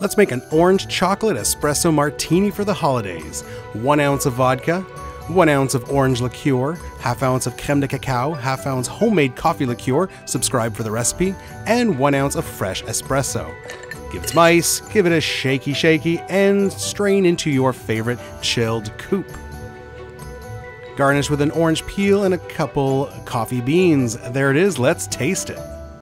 Let's make an orange chocolate espresso martini for the holidays. 1 ounce of vodka, 1 ounce of orange liqueur, half ounce of creme de cacao, half ounce homemade coffee liqueur, subscribe for the recipe, and 1 ounce of fresh espresso. Give it some ice, give it a shaky, and strain into your favorite chilled coupe. Garnish with an orange peel and a couple coffee beans. There it is, let's taste it.